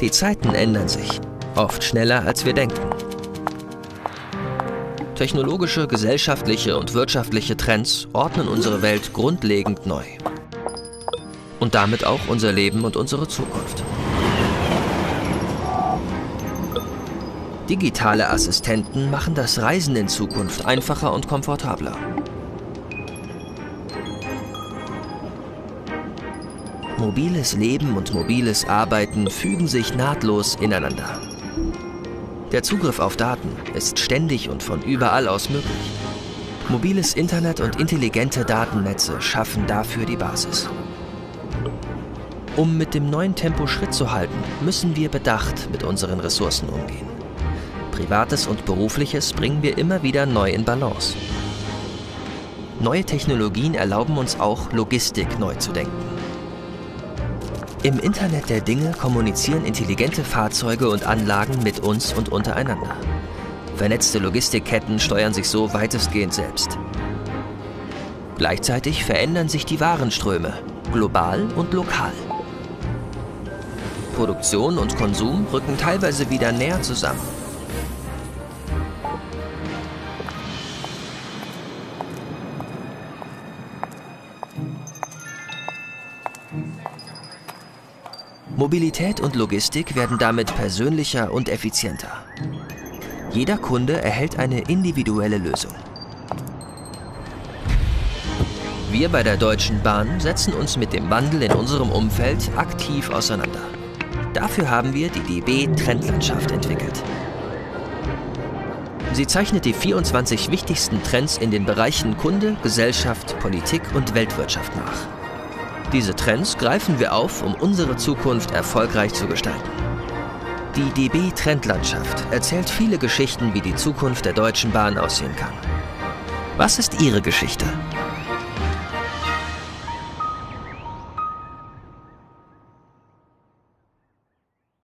Die Zeiten ändern sich, oft schneller als wir denken. Technologische, gesellschaftliche und wirtschaftliche Trends ordnen unsere Welt grundlegend neu. Und damit auch unser Leben und unsere Zukunft. Digitale Assistenten machen das Reisen in Zukunft einfacher und komfortabler. Mobiles Leben und mobiles Arbeiten fügen sich nahtlos ineinander. Der Zugriff auf Daten ist ständig und von überall aus möglich. Mobiles Internet und intelligente Datennetze schaffen dafür die Basis. Um mit dem neuen Tempo Schritt zu halten, müssen wir bedacht mit unseren Ressourcen umgehen. Privates und Berufliches bringen wir immer wieder neu in Balance. Neue Technologien erlauben uns auch, Logistik neu zu denken. Im Internet der Dinge kommunizieren intelligente Fahrzeuge und Anlagen mit uns und untereinander. Vernetzte Logistikketten steuern sich so weitestgehend selbst. Gleichzeitig verändern sich die Warenströme, global und lokal. Produktion und Konsum rücken teilweise wieder näher zusammen. Mobilität und Logistik werden damit persönlicher und effizienter. Jeder Kunde erhält eine individuelle Lösung. Wir bei der Deutschen Bahn setzen uns mit dem Wandel in unserem Umfeld aktiv auseinander. Dafür haben wir die DB Trendlandschaft entwickelt. Sie zeichnet die 24 wichtigsten Trends in den Bereichen Kunde, Gesellschaft, Politik und Weltwirtschaft nach. Diese Trends greifen wir auf, um unsere Zukunft erfolgreich zu gestalten. Die DB Trendlandschaft erzählt viele Geschichten, wie die Zukunft der Deutschen Bahn aussehen kann. Was ist Ihre Geschichte?